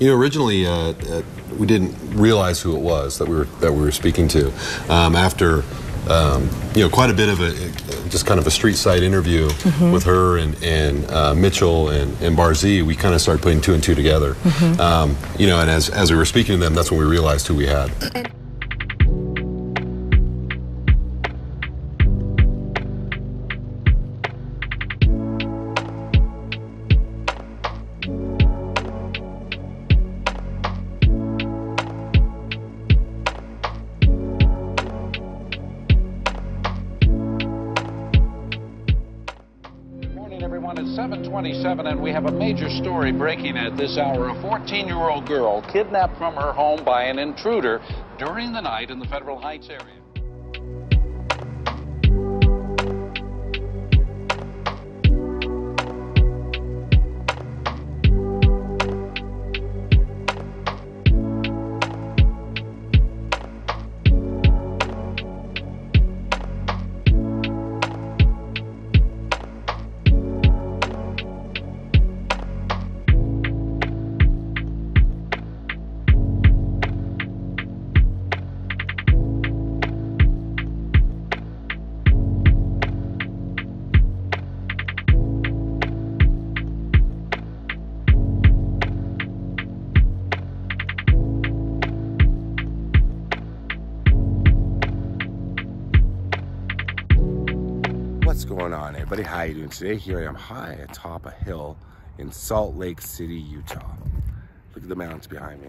You know, originally we didn't realize who it was that we were speaking to. After you know, quite a bit of a just kind of a street side interview with her and Mitchell and Barzee, we kind of started putting two and two together. You know, and as we were speaking to them, that's when we realized who we had. And we have a major story breaking at this hour. A 14-year-old girl kidnapped from her home by an intruder during the night in the Federal Heights area. How you doing today? Here I am high atop a hill in Salt Lake City, Utah. Look at the mountains behind me.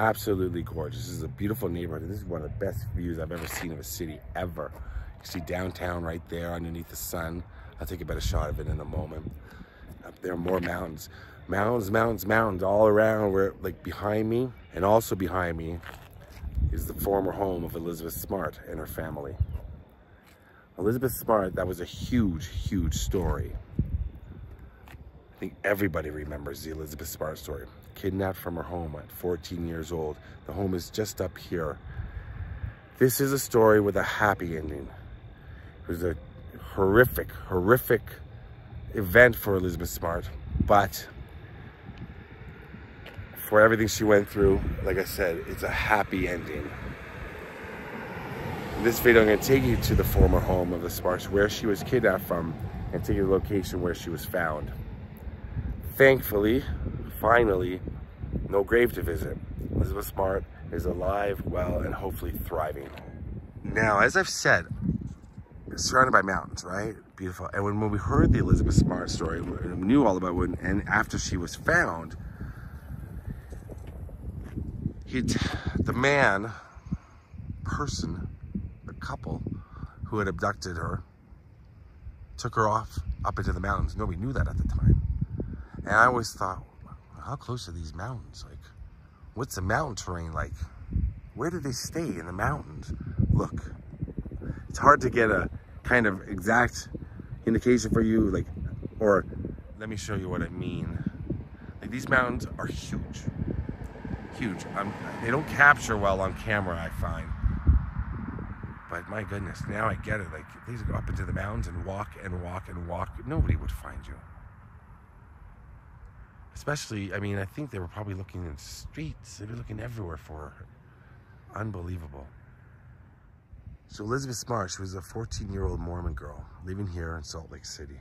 Absolutely gorgeous. This is a beautiful neighborhood. This is one of the best views I've ever seen of a city ever. You see downtown right there underneath the sun. I'll take a better shot of it in a moment. Up there, more mountains. Mountains, mountains, mountains all around. Where, like behind me, and also behind me is the former home of Elizabeth Smart and her family. Elizabeth Smart, that was a huge, huge story. I think everybody remembers the Elizabeth Smart story. Kidnapped from her home at 14 years old. The home is just up here. This is a story with a happy ending. It was a horrific, horrific event for Elizabeth Smart, but for everything she went through, like I said, it's a happy ending. In this video, I'm going to take you to the former home of the Smarts, where she was kidnapped from, and take you to the location where she was found. Thankfully, finally, no grave to visit. Elizabeth Smart is alive, well, and hopefully thriving. Now, as I've said, surrounded by mountains, right? Beautiful. And when we heard the Elizabeth Smart story, we knew all about it, and after she was found, the couple who had abducted her took her off up into the mountains. Nobody knew that at the time. And I always thought, how close are these mountains? Like, what's the mountain terrain like? Where do they stay in the mountains? Look, it's hard to get a kind of exact indication for you, like, or let me show you what I mean. Like, these mountains are huge, huge. They don't capture well on camera, I find. But my goodness, now I get it. Like, these go up into the mountains and walk and walk and walk. Nobody would find you. Especially, I mean, I think they were probably looking in the streets. They were looking everywhere for her. Unbelievable. So Elizabeth Smart, she was a 14-year-old Mormon girl living here in Salt Lake City.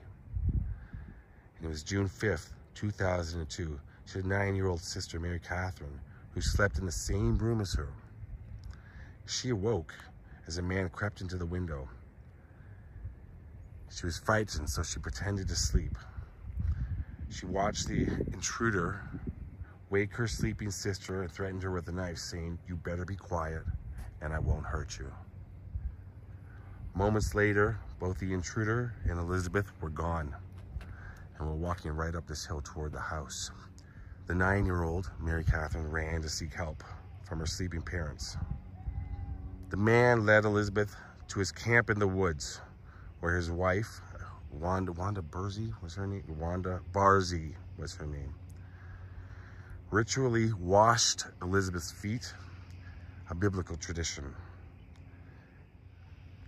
And it was June 5th, 2002. She had a 9-year-old sister, Mary Katherine, who slept in the same room as her. She awoke as a man crept into the window. She was frightened, so she pretended to sleep. She watched the intruder wake her sleeping sister and threatened her with a knife, saying, "You better be quiet and I won't hurt you." Moments later, both the intruder and Elizabeth were gone and were walking right up this hill toward the house. The 9-year-old, Mary Katherine, ran to seek help from her sleeping parents. The man led Elizabeth to his camp in the woods, where his wife, Wanda Barzee was her name, ritually washed Elizabeth's feet, a biblical tradition.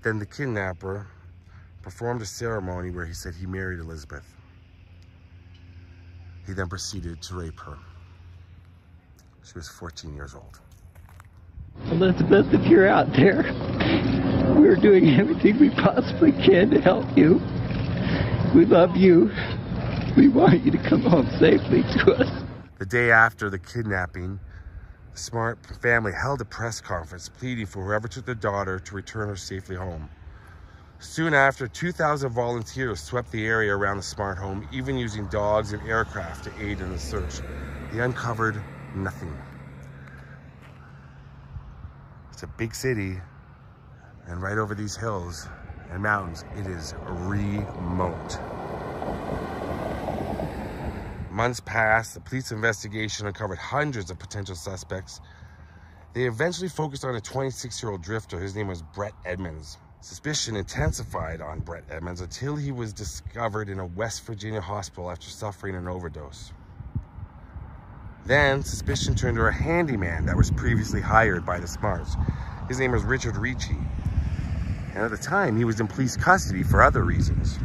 Then the kidnapper performed a ceremony where he said he married Elizabeth. He then proceeded to rape her. She was 14 years old. Elizabeth, if you're out there, we're doing everything we possibly can to help you. We love you. We want you to come home safely to us. The day after the kidnapping, the Smart family held a press conference pleading for whoever took their daughter to return her safely home. Soon after, 2,000 volunteers swept the area around the Smart home, even using dogs and aircraft to aid in the search. They uncovered nothing. It's a big city, and right over these hills and mountains, it is remote. Months passed, the police investigation uncovered hundreds of potential suspects. They eventually focused on a 26-year-old drifter. His name was Brett Edmunds. Suspicion intensified on Brett Edmunds until he was discovered in a West Virginia hospital after suffering an overdose. Then suspicion turned to a handyman that was previously hired by the Smarts. His name was Richard Ricci. And at the time, he was in police custody for other reasons.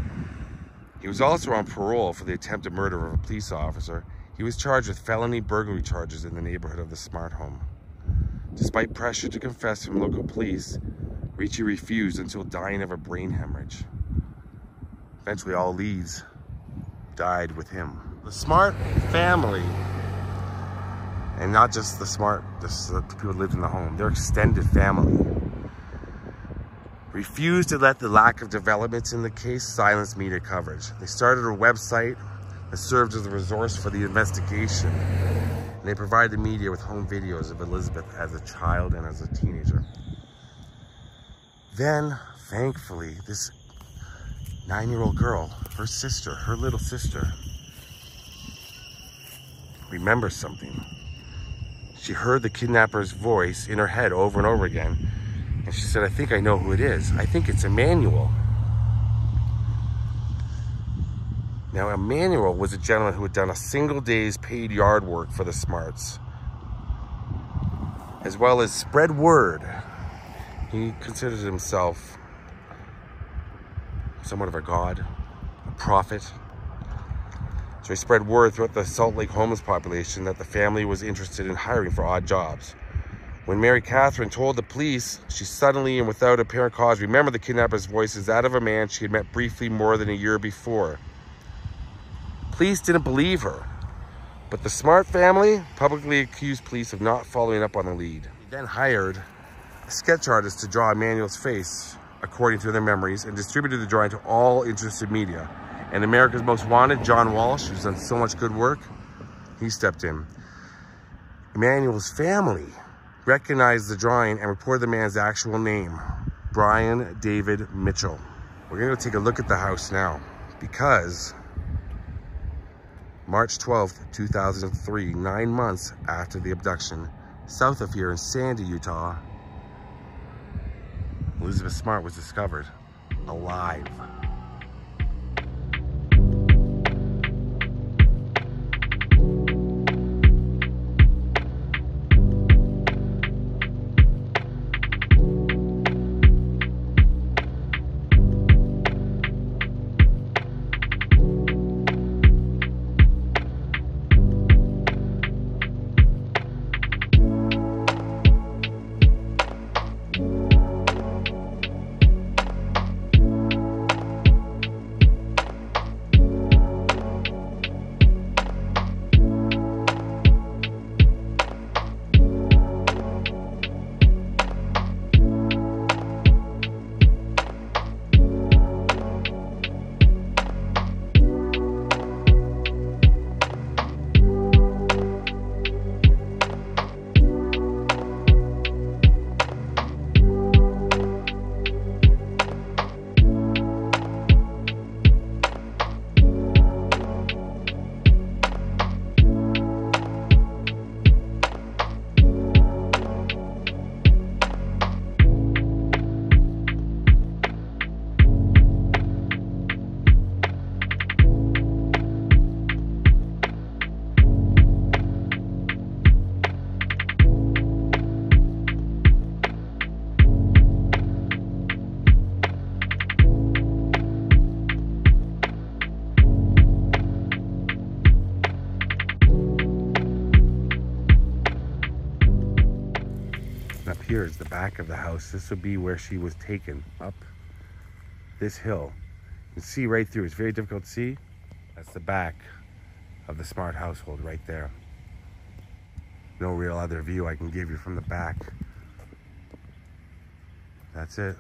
He was also on parole for the attempted murder of a police officer. He was charged with felony burglary charges in the neighborhood of the Smart home. Despite pressure to confess from local police, Ricci refused until dying of a brain hemorrhage. Eventually, all leads died with him. The Smart family, and not just the Smart, the people who lived in the home, their extended family, refused to let the lack of developments in the case silence media coverage. They started a website that served as a resource for the investigation. And they provided the media with home videos of Elizabeth as a child and as a teenager. Then, thankfully, this 9-year-old girl, her sister, her little sister, remembers something. She heard the kidnapper's voice in her head over and over again. And she said, "I think I know who it is. I think it's Emmanuel." Now, Emmanuel was a gentleman who had done a single day's paid yard work for the Smarts. As well as spread word, he considered himself somewhat of a god, a prophet. So he spread word throughout the Salt Lake homeless population that the family was interested in hiring for odd jobs. When Mary Katherine told the police, she suddenly and without apparent cause remembered the kidnapper's voice as that of a man she had met briefly more than a year before. Police didn't believe her, but the Smart family publicly accused police of not following up on the lead. They then hired a sketch artist to draw Emmanuel's face, according to their memories, and distributed the drawing to all interested media. And America's Most Wanted, John Walsh, who's done so much good work, he stepped in. Emmanuel's family recognized the drawing and reported the man's actual name, Brian David Mitchell. We're gonna go take a look at the house now, because March 12th, 2003, 9 months after the abduction, south of here in Sandy, Utah, Elizabeth Smart was discovered alive. up here is the back of the house. This would be where she was taken, up this hill. You can see right through. It's very difficult to see. That's the back of the Smart household right there. No real other view I can give you from the back. That's it.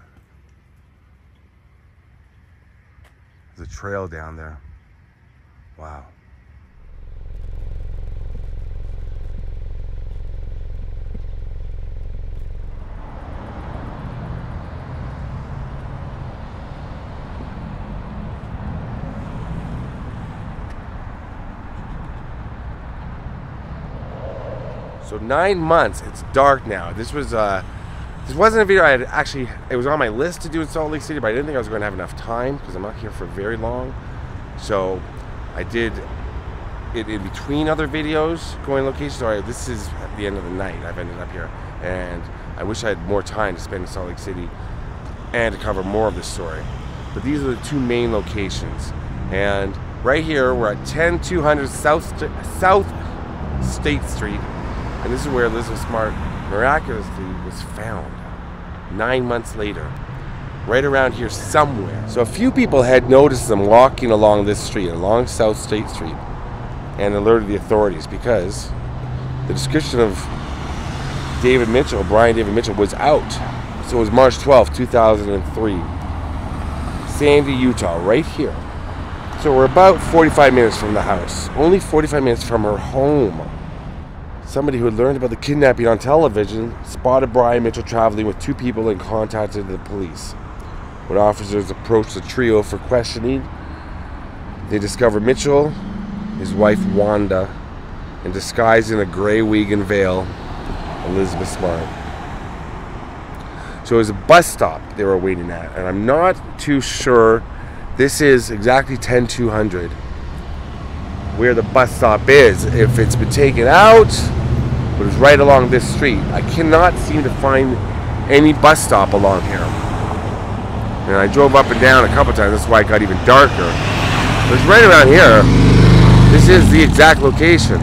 There's a trail down there. Wow. So 9 months, it's dark now. This wasn't a video I had actually, it was on my list to do in Salt Lake City, but I didn't think I was gonna have enough time because I'm not here for very long. So I did it in between other videos, going locations. So this is at the end of the night, I've ended up here. And I wish I had more time to spend in Salt Lake City and to cover more of this story. But these are the two main locations. And right here, we're at 10200 South State Street. And this is where Elizabeth Smart miraculously was found 9 months later, right around here somewhere. So a few people had noticed them walking along this street, along South State Street, and alerted the authorities because the description of David Mitchell, Brian David Mitchell, was out. So it was March 12, 2003. Sandy, Utah, right here. So we're about 45 minutes from the house, only 45 minutes from her home. Somebody who had learned about the kidnapping on television spotted Brian Mitchell traveling with two people and contacted the police. When officers approached the trio for questioning, they discovered Mitchell, his wife Wanda, and disguised in a gray wig and veil, Elizabeth Smart. So it was a bus stop they were waiting at, and I'm not too sure. This is exactly 10200. Where the bus stop is, if it's been taken out, but it's right along this street. I cannot seem to find any bus stop along here. And I drove up and down a couple times, that's why it got even darker. But it's right around here. This is the exact location.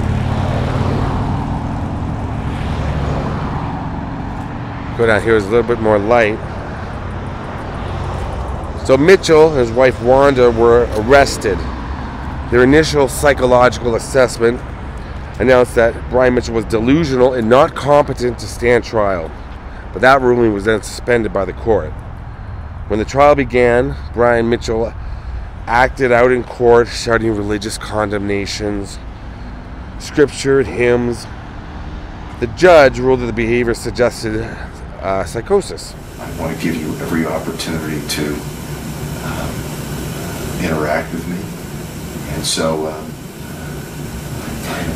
Go down here, there's a little bit more light. So Mitchell and his wife Wanda were arrested. Their initial psychological assessment announced that Brian Mitchell was delusional and not competent to stand trial, but that ruling was then suspended by the court. When the trial began, Brian Mitchell acted out in court, shouting religious condemnations, scripture and hymns. The judge ruled that the behavior suggested psychosis. I want to give you every opportunity to interact with me. And so,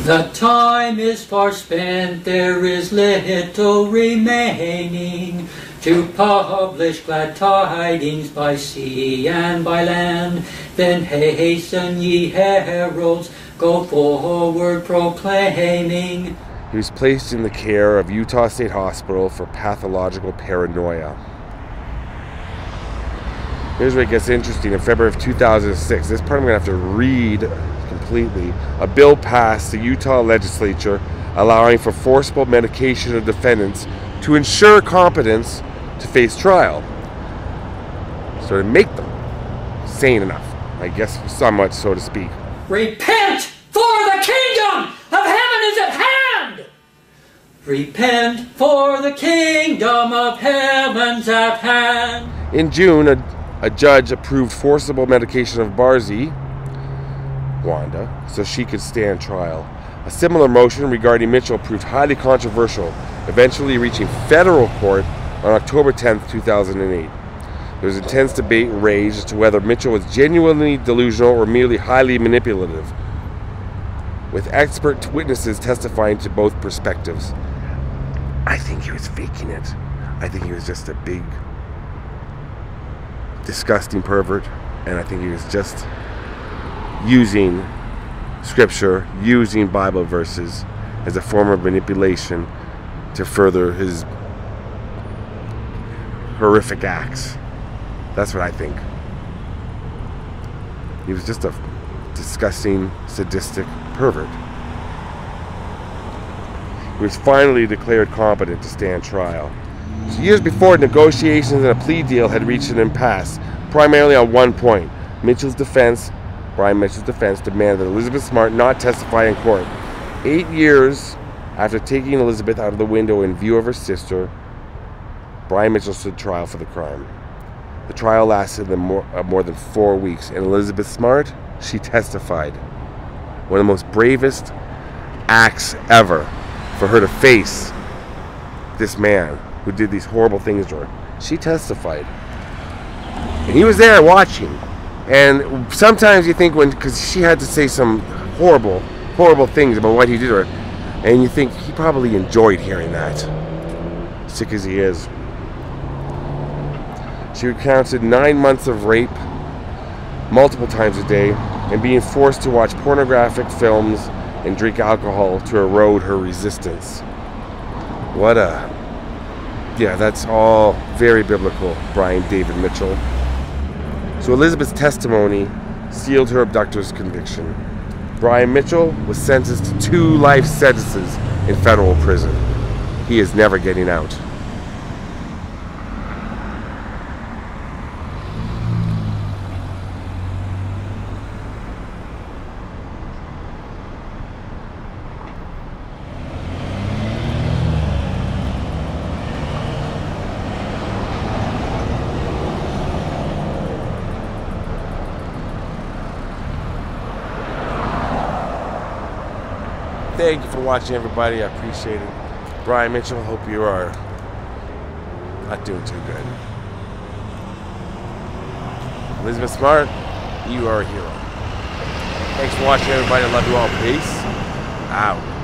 the time is far spent, there is little remaining to publish glad tidings by sea and by land. Then hasten ye heralds, go forward proclaiming. He was placed in the care of Utah State Hospital for pathological paranoia. Here's where it gets interesting. In February of 2006, this part I'm going to have to read completely, a bill passed the Utah legislature allowing for forcible medication of defendants to ensure competence to face trial. So to make them sane enough, I guess somewhat, so to speak. Repent, for the kingdom of heaven is at hand! Repent, for the kingdom of heaven's at hand. In June, a judge approved forcible medication of Barzee, Wanda, so she could stand trial. A similar motion regarding Mitchell proved highly controversial, eventually reaching federal court on October 10, 2008. There was intense debate and rage as to whether Mitchell was genuinely delusional or merely highly manipulative, with expert witnesses testifying to both perspectives. I think he was faking it. I think he was just a big disgusting pervert, and I think he was just using scripture, using Bible verses as a form of manipulation to further his horrific acts. That's what I think. He was just a disgusting, sadistic pervert. who was finally declared competent to stand trial. So years before, negotiations and a plea deal had reached an impasse, primarily on one point. Brian Mitchell's defense demanded that Elizabeth Smart not testify in court. 8 years after taking Elizabeth out of the window in view of her sister, Brian Mitchell stood trial for the crime. The trial lasted more than 4 weeks, and Elizabeth Smart, she testified. One of the most bravest acts ever for her to face this man who did these horrible things to her. She testified. And he was there watching. And sometimes you think because she had to say some horrible, horrible things about what he did to her, and you think he probably enjoyed hearing that, sick as he is. She recounted 9 months of rape, multiple times a day, and being forced to watch pornographic films and drink alcohol to erode her resistance. Yeah, that's all very biblical, Brian David Mitchell. So Elizabeth's testimony sealed her abductor's conviction. Brian Mitchell was sentenced to 2 life sentences in federal prison. He is never getting out. Thank you for watching, everybody. I appreciate it. Brian Mitchell, hope you are not doing too good. Elizabeth Smart, you are a hero. Thanks for watching, everybody. I love you all. Peace out.